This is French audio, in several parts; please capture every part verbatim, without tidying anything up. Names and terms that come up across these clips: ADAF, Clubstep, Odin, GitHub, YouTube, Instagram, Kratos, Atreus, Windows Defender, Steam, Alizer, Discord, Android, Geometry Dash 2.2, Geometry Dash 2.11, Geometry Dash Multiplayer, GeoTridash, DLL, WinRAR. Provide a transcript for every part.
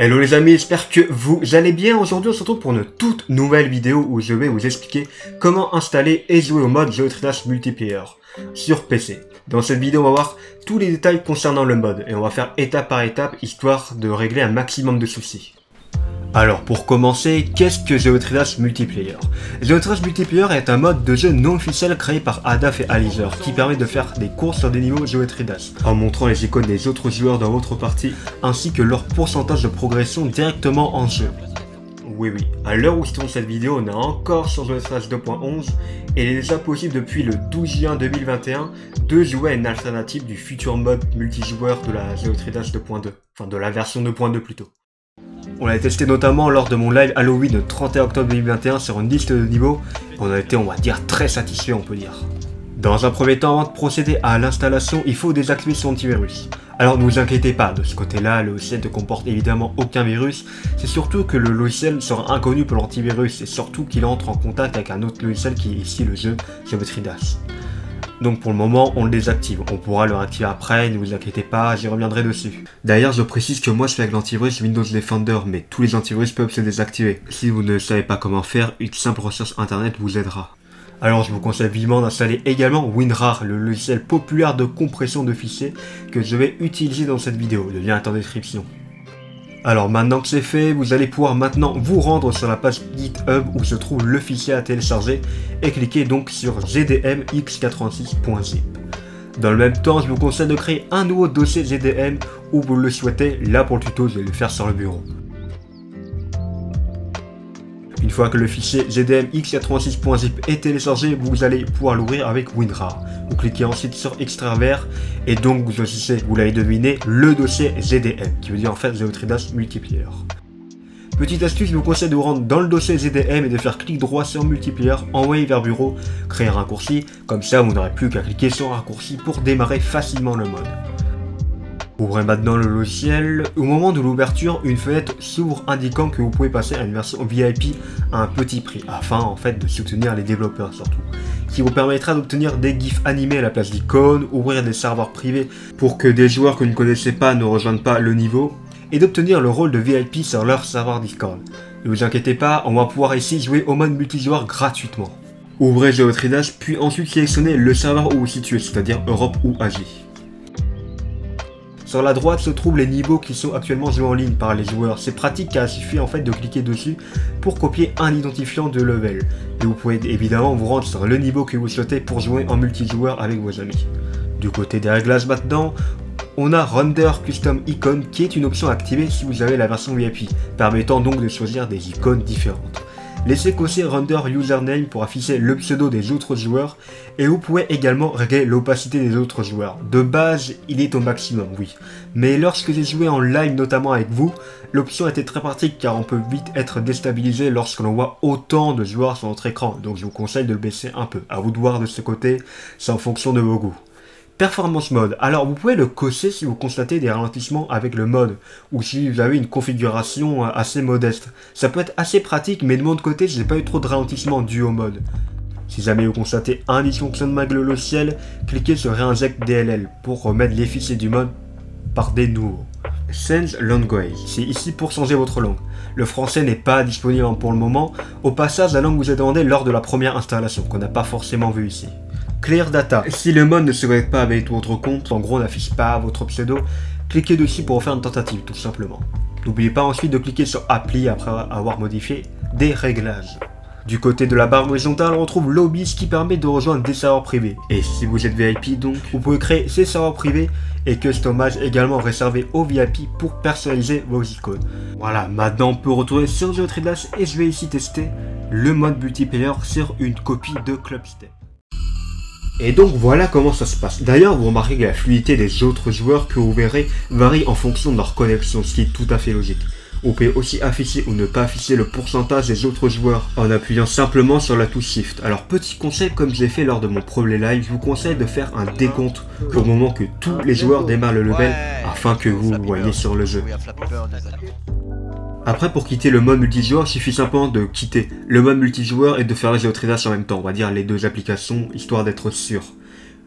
Hello les amis, j'espère que vous allez bien. Aujourd'hui on se retrouve pour une toute nouvelle vidéo où je vais vous expliquer comment installer et jouer au mode Geometry Dash Multiplayer sur P C. Dans cette vidéo on va voir tous les détails concernant le mode et on va faire étape par étape histoire de régler un maximum de soucis. Alors pour commencer, qu'est-ce que Geometry Dash Multiplayer? Geometry Dash Multiplayer est un mode de jeu non officiel créé par A D A F et Alizer qui permet de faire des courses sur des niveaux Geometry Dash en montrant les icônes des autres joueurs dans votre partie ainsi que leur pourcentage de progression directement en jeu. Oui oui, à l'heure où se tourne cette vidéo, on est encore sur Geometry Dash deux point onze et il est déjà possible depuis le douze juin deux mille vingt et un de jouer à une alternative du futur mode multijoueur de la Geometry Dash deux point deux, enfin de la version deux point deux plutôt. On l'a testé notamment lors de mon live Halloween le trente et un octobre deux mille vingt et un sur une liste de niveaux, et on a été, on va dire, très satisfait, on peut dire. Dans un premier temps, avant de procéder à l'installation, il faut désactiver son antivirus. Alors ne vous inquiétez pas, de ce côté-là, le logiciel ne comporte évidemment aucun virus, c'est surtout que le logiciel sera inconnu pour l'antivirus, et surtout qu'il entre en contact avec un autre logiciel qui est ici le jeu Geometry Dash. Donc pour le moment, on le désactive. On pourra le réactiver après, ne vous inquiétez pas, j'y reviendrai dessus. D'ailleurs, je précise que moi je fais avec l'antivirus Windows Defender, mais tous les antivirus peuvent se désactiver. Si vous ne savez pas comment faire, une simple recherche internet vous aidera. Alors je vous conseille vivement d'installer également WinRAR, le logiciel populaire de compression de fichiers que je vais utiliser dans cette vidéo, le lien est en description. Alors maintenant que c'est fait, vous allez pouvoir maintenant vous rendre sur la page GitHub où se trouve le fichier à télécharger et cliquer donc sur Z D M X quatre-vingt-six point zip. Dans le même temps, je vous conseille de créer un nouveau dossier Z D M où vous le souhaitez. Là pour le tuto, je vais le faire sur le bureau. Une fois que le fichier Z D M X quatre-vingt-six point zip est téléchargé, vous allez pouvoir l'ouvrir avec WinRAR. Vous cliquez ensuite sur extraire vers et donc vous choisissez, vous l'avez deviné, le dossier Z D M qui veut dire en fait Geometry Dash Multiplayer. Petite astuce, je vous conseille de vous rendre dans le dossier Z D M et de faire clic droit sur Multiplayer, envoyer vers bureau, créer un raccourci, comme ça vous n'aurez plus qu'à cliquer sur un raccourci pour démarrer facilement le mode. Ouvrez maintenant le logiciel. Au moment de l'ouverture, une fenêtre s'ouvre indiquant que vous pouvez passer à une version V I P à un petit prix, afin en fait de soutenir les développeurs surtout, qui vous permettra d'obtenir des gifs animés à la place d'icônes, ouvrir des serveurs privés pour que des joueurs que vous ne connaissez pas ne rejoignent pas le niveau, et d'obtenir le rôle de V I P sur leur serveur Discord. Ne vous inquiétez pas, on va pouvoir ici jouer au mode multijoueur gratuitement. Ouvrez Geometry Dash, puis ensuite sélectionnez le serveur où vous situez, c'est-à-dire Europe ou Asie. Sur la droite se trouvent les niveaux qui sont actuellement joués en ligne par les joueurs. C'est pratique car il suffit en fait de cliquer dessus pour copier un identifiant de level. Et vous pouvez évidemment vous rendre sur le niveau que vous souhaitez pour jouer en multijoueur avec vos amis. Du côté des réglages maintenant, on a Render Custom Icon qui est une option activée si vous avez la version V I P, permettant donc de choisir des icônes différentes. Laissez cocher Render Username pour afficher le pseudo des autres joueurs et vous pouvez également régler l'opacité des autres joueurs. De base, il est au maximum, oui. Mais lorsque j'ai joué en live notamment avec vous, l'option était très pratique car on peut vite être déstabilisé lorsque l'on voit autant de joueurs sur notre écran. Donc je vous conseille de le baisser un peu. À vous de voir de ce côté, c'est en fonction de vos goûts. Performance mode, alors vous pouvez le cocher si vous constatez des ralentissements avec le mode ou si vous avez une configuration assez modeste. Ça peut être assez pratique mais de mon côté je n'ai pas eu trop de ralentissements dû au mode. Si jamais vous constatez un dysfonctionnement avec le logiciel, cliquez sur Reinject D L L pour remettre les fichiers du mode par des nouveaux. Change Language, c'est ici pour changer votre langue. Le français n'est pas disponible pour le moment, au passage la langue vous est demandée lors de la première installation qu'on n'a pas forcément vu ici. Clear Data. Si le mode ne se connecte pas avec votre compte, en gros n'affiche pas votre pseudo, cliquez dessus pour refaire une tentative tout simplement. N'oubliez pas ensuite de cliquer sur Appli après avoir modifié des réglages. Du côté de la barre horizontale, on retrouve Lobby, ce qui permet de rejoindre des serveurs privés. Et si vous êtes V I P donc, vous pouvez créer ces serveurs privés et customize également réservé aux V I P pour personnaliser vos icônes. Voilà, maintenant on peut retourner sur Geometry Dash et je vais ici tester le mode multiplayer sur une copie de Clubstep. Et donc voilà comment ça se passe. D'ailleurs vous remarquez que la fluidité des autres joueurs que vous verrez varie en fonction de leur connexion, ce qui est tout à fait logique. Vous pouvez aussi afficher ou ne pas afficher le pourcentage des autres joueurs en appuyant simplement sur la touche Shift. Alors petit conseil comme j'ai fait lors de mon premier live, je vous conseille de faire un décompte au moment que tous les joueurs démarrent le level afin que vous voyez sur le jeu. Après pour quitter le mode multijoueur, il suffit simplement de quitter le mode multijoueur et de faire les Geometry Dash en même temps, on va dire les deux applications, histoire d'être sûr.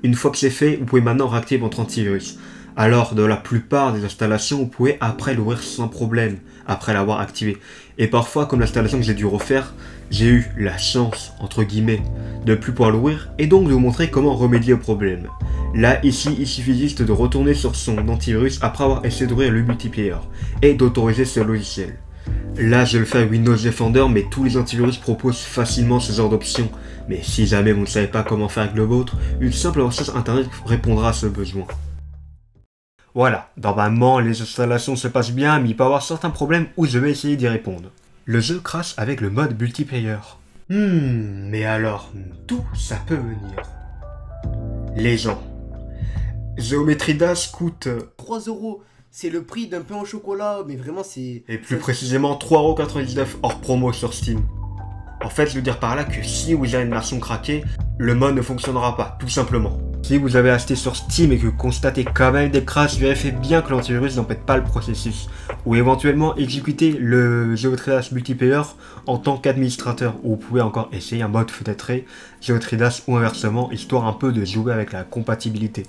Une fois que c'est fait, vous pouvez maintenant réactiver votre antivirus. alors de la plupart des installations, vous pouvez après l'ouvrir sans problème, après l'avoir activé. Et parfois, comme l'installation que j'ai dû refaire, j'ai eu la chance, entre guillemets, de ne plus pouvoir l'ouvrir, et donc de vous montrer comment remédier au problème. Là, ici, il suffit juste de retourner sur son antivirus après avoir essayé d'ouvrir le multiplayer, et d'autoriser ce logiciel. Là, je le fais à Windows Defender, mais tous les antivirus proposent facilement ce genre d'options. Mais si jamais vous ne savez pas comment faire avec le vôtre, une simple recherche internet répondra à ce besoin. Voilà, normalement les installations se passent bien, mais il peut y avoir certains problèmes où je vais essayer d'y répondre. Le jeu crash avec le mode multiplayer. Hmm, mais alors, d'où ça peut venir? Les gens. Geometry Dash coûte trois euros. C'est le prix d'un pain au chocolat, mais vraiment c'est... Et plus précisément trois euros quatre-vingt-dix-neuf hors promo sur Steam. En fait, je veux dire par là que si vous avez une version craquée, le mode ne fonctionnera pas, tout simplement. Si vous avez acheté sur Steam et que vous constatez quand même des crashs, vérifiez bien que l'antivirus n'empêche pas le processus. Ou éventuellement exécuter le GeoTridash multiplayer en tant qu'administrateur, où vous pouvez encore essayer un mode fenêtré, GeoTridash ou inversement, histoire un peu de jouer avec la compatibilité.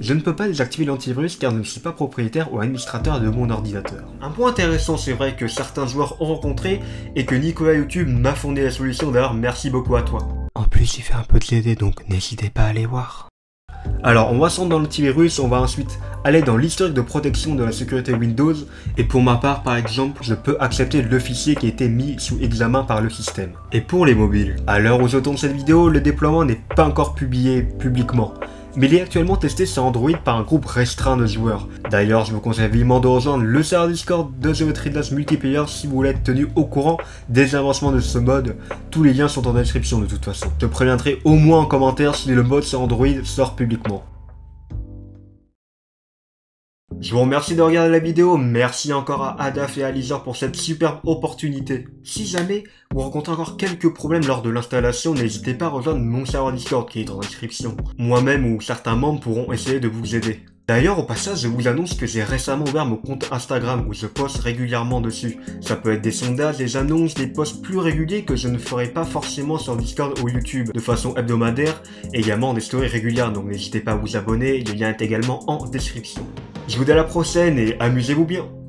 Je ne peux pas désactiver l'antivirus car je ne suis pas propriétaire ou administrateur de mon ordinateur. Un point intéressant, c'est vrai, que certains joueurs ont rencontré et que Nicolas YouTube m'a fourni la solution, d'ailleurs merci beaucoup à toi. En plus j'ai fait un peu de C D, donc n'hésitez pas à aller voir. Alors on va se rendre dans l'antivirus, on va ensuite aller dans l'historique de protection de la sécurité Windows, et pour ma part par exemple, je peux accepter le fichier qui a été mis sous examen par le système. Et pour les mobiles, à l'heure où je tourne cette vidéo, le déploiement n'est pas encore publié publiquement. Mais il est actuellement testé sur Android par un groupe restreint de joueurs. D'ailleurs, je vous conseille vivement de rejoindre le serveur Discord de GeoTridash Multiplayer si vous voulez être tenu au courant des avancements de ce mode. Tous les liens sont en description de toute façon. Je préviendrai au moins en commentaire si le mode sur Android sort publiquement. Je vous remercie de regarder la vidéo, merci encore à A D A F et à Alizer pour cette superbe opportunité. Si jamais vous rencontrez encore quelques problèmes lors de l'installation, n'hésitez pas à rejoindre mon serveur Discord qui est dans la description. Moi-même ou certains membres pourront essayer de vous aider. D'ailleurs, au passage, je vous annonce que j'ai récemment ouvert mon compte Instagram où je poste régulièrement dessus. Ça peut être des sondages, des annonces, des posts plus réguliers que je ne ferai pas forcément sur Discord ou YouTube, de façon hebdomadaire, et également des stories régulières, donc n'hésitez pas à vous abonner, le lien est également en description. Je vous dis à la prochaine et amusez-vous bien!